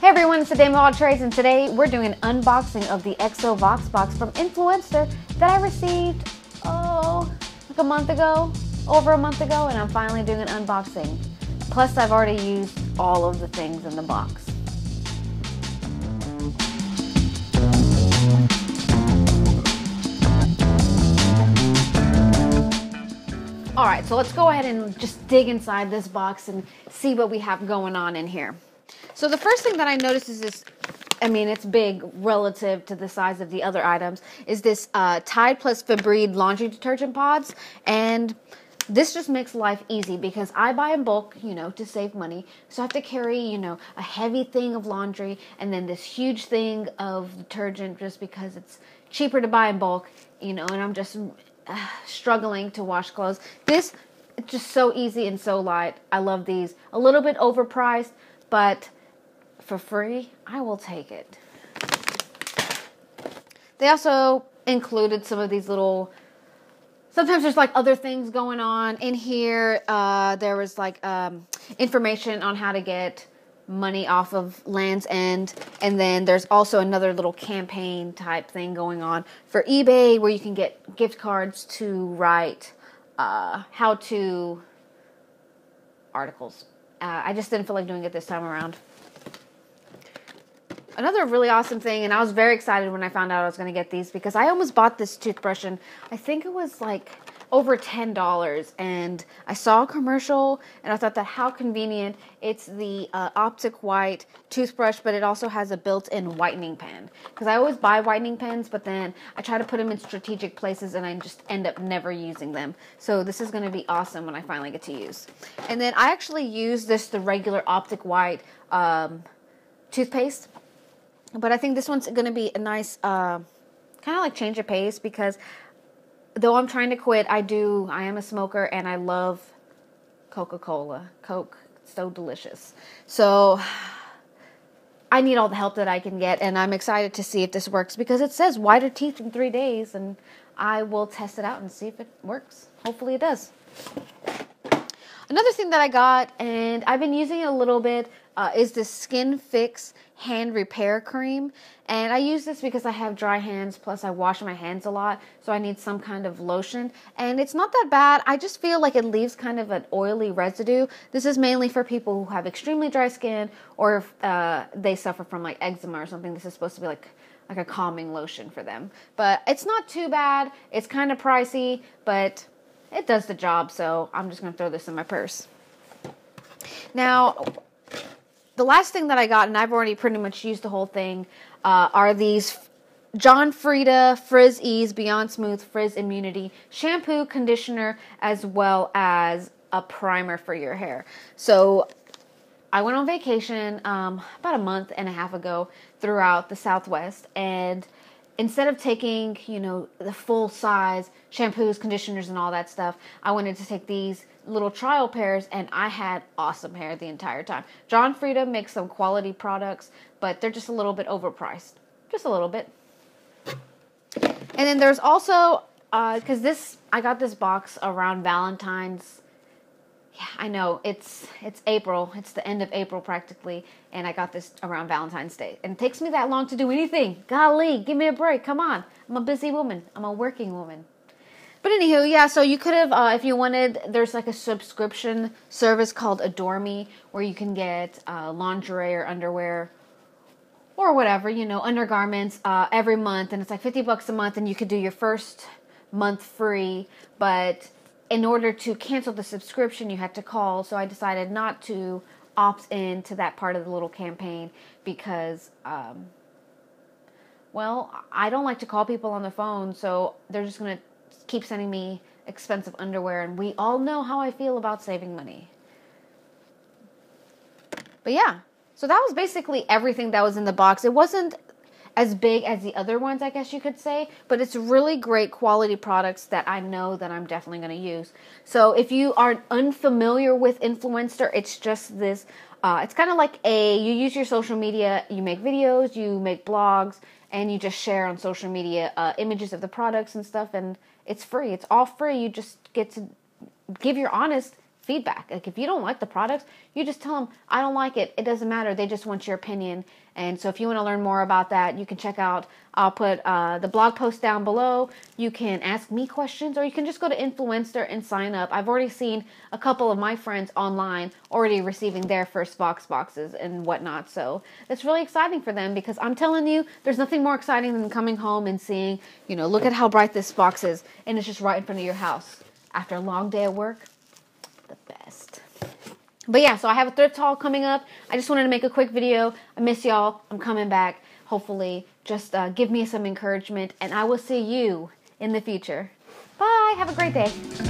Hey everyone, it's the Dame of all Trades, and today we're doing an unboxing of the XO Voxbox from Influenster that I received, like a month ago, over a month ago, and I'm finally doing an unboxing. Plus, I've already used all of the things in the box. All right, so let's go ahead and just dig inside this box and see what we have going on in here. So the first thing that I noticed is this, it's big relative to the size of the other items, is this Tide Plus Fabride laundry detergent pods. And this just makes life easy because I buy in bulk, to save money. So I have to carry, a heavy thing of laundry and then this huge thing of detergent just because it's cheaper to buy in bulk, and I'm just struggling to wash clothes. This is just so easy and so light. I love these. A little bit overpriced, but for free, I will take it. They also included some of these little, sometimes there's like other things going on in here. There was like information on how to get money off of Land's End. And then there's also another little campaign type thing going on for eBay where you can get gift cards to write how-to articles. I just didn't feel like doing it this time around. Another really awesome thing, and I was very excited when I found out I was going to get these because I almost bought this toothbrush, and I think it was like over $10. And I saw a commercial, and I thought that how convenient. It's the Optic White toothbrush, but it also has a built-in whitening pen. Because I always buy whitening pens, but then I try to put them in strategic places, and I just end up never using them. So this is going to be awesome when I finally get to use. And then I actually use the regular Optic White toothpaste. But I think this one's going to be a nice kind of like change of pace because though I'm trying to quit, I am a smoker and I love Coca-Cola. Coke, so delicious. So I need all the help that I can get, and I'm excited to see if this works because it says whiter teeth in 3 days, and I will test it out and see if it works. Hopefully it does. Another thing that I got, and I've been using it a little bit, is this Skin Fix hand repair cream. And I use this because I have dry hands, plus I wash my hands a lot, so I need some kind of lotion. And it's not that bad. I just feel like it leaves kind of an oily residue. This is mainly for people who have extremely dry skin, or if they suffer from like eczema or something. This is supposed to be like a calming lotion for them. But it's not too bad. It's kind of pricey, but it does the job, so I'm just going to throw this in my purse. Now, the last thing that I got, and I've already pretty much used the whole thing, are these John Frieda Frizz Ease Beyond Smooth Frizz Immunity shampoo, conditioner, as well as a primer for your hair. So I went on vacation about a month and a half ago throughout the Southwest, and instead of taking, the full size shampoos, conditioners, and all that stuff, I wanted to take these little trial pairs, and I had awesome hair the entire time. John Frieda makes some quality products, but they're just a little bit overpriced. Just a little bit. And then there's also, because I got this box around Valentine's. Yeah, I know, it's April. It's the end of April practically, and I got this around Valentine's Day. And it takes me that long to do anything. Golly, give me a break. Come on. I'm a busy woman. I'm a working woman. But anywho, yeah, so you could have, if you wanted, there's like a subscription service called Adore Me where you can get lingerie or underwear or whatever, undergarments every month. And it's like $50 a month, and you could do your first month free, but in order to cancel the subscription, you had to call, so I decided not to opt in to that part of the little campaign because, I don't like to call people on the phone, so they're just going to keep sending me expensive underwear, and we all know how I feel about saving money. But yeah, so that was basically everything that was in the box. It wasn't as big as the other ones, I guess you could say, but it's really great quality products that I know that I'm definitely going to use. So if you are unfamiliar with Influenster, it's just this, it's kind of like you use your social media, you make videos, you make blogs, and you just share on social media images of the products and stuff, and it's free. It's all free. You just get to give your honest feedback. Like, if you don't like the products, you just tell them, I don't like it. It doesn't matter. They just want your opinion. And so if you want to learn more about that, you can check out, I'll put the blog post down below. You can ask me questions, or you can just go to Influenster and sign up. I've already seen a couple of my friends online already receiving their first Vox boxes and whatnot. So it's really exciting for them, because I'm telling you, there's nothing more exciting than coming home and seeing, you know, look at how bright this box is, and it's just right in front of your house. After a long day at work, the best. But yeah, so I have a thrift haul coming up. I just wanted to make a quick video. I miss y'all. I'm coming back. Hopefully, just give me some encouragement, and I will see you in the future. Bye. Have a great day.